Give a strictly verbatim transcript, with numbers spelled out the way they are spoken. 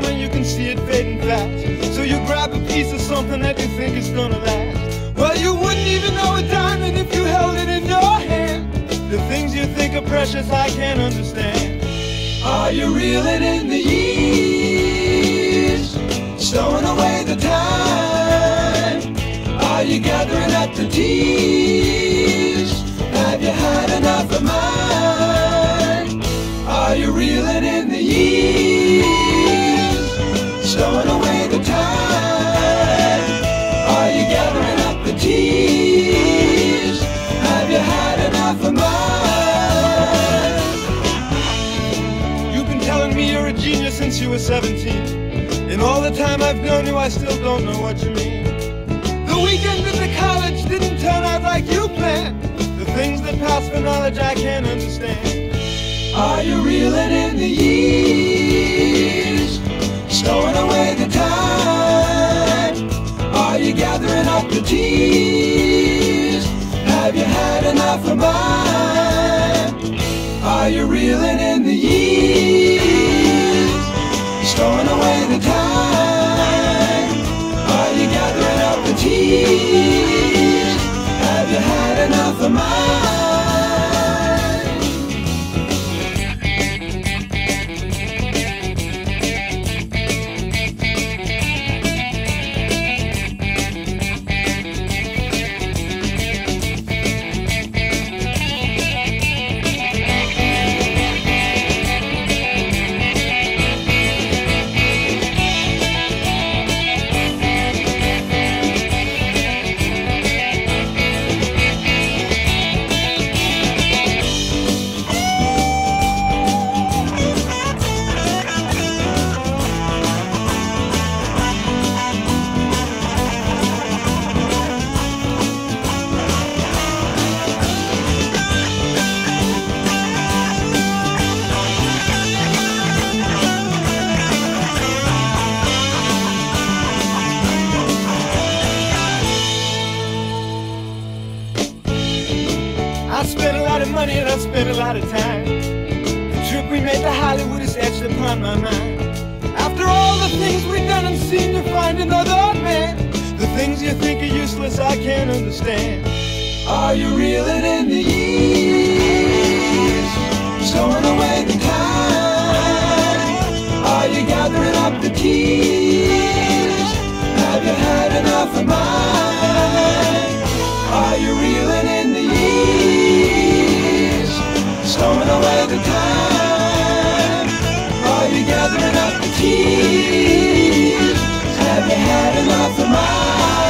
coming, you can see it fading fast. So you grab a piece of something that you think is gonna last. Well, you wouldn't even know a diamond if you held it in your hand. The things you think are precious, I can't understand. Are you reeling in the years? Stowing away the time? Are you gathering up the tears? Have you had enough of mine? Are you reeling in the years? Stowing away the time? Are you gathering up the tears? Have you had enough of mine? You've been telling me you're a genius since you were seventeen, and all the time I've known you I still don't know what you mean. The weekend at the college didn't turn out like you planned. The things that pass for knowledge I can't understand. Are you reeling in the years? Stowing away the time? Are you gathering up the tears? Have you had enough of mine? Are you reeling in the years? Stowing away the time? Are you gathering up the tears? Have you had enough of mine? I spent a lot of money and I spent a lot of time. The trip we made to Hollywood is etched upon my mind. After all the things we've done and seen, to find another man. The things you think are useless, I can't understand. Are you reeling in the years? Stowing away the time? Are you gathering up the tears? Have you had enough of mine? Are you reeling in the years? Stowing away the time? Are you gathering up the tears? Have you had enough of mine?